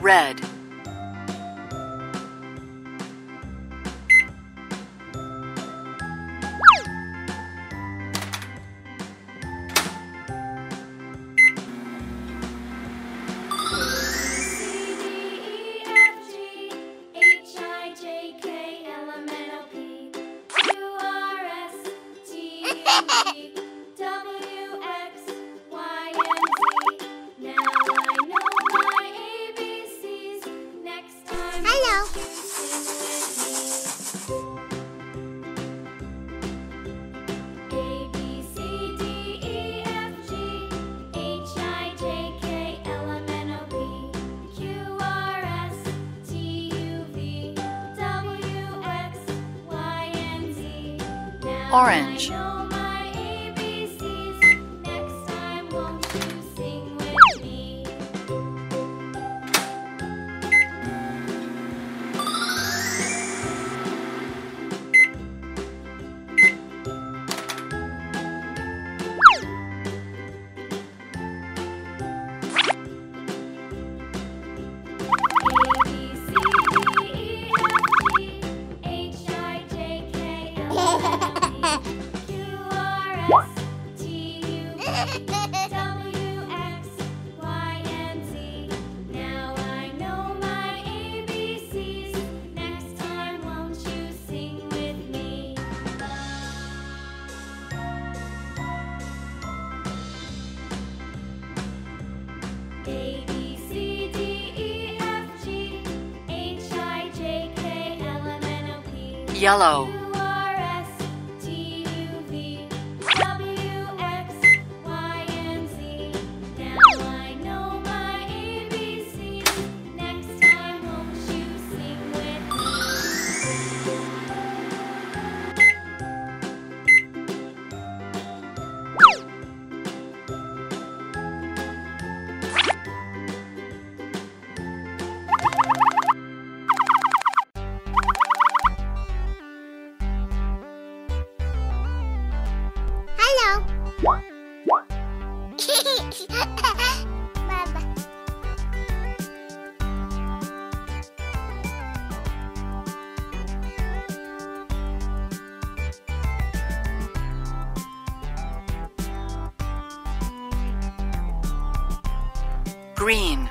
Red. Orange. Yellow. Green.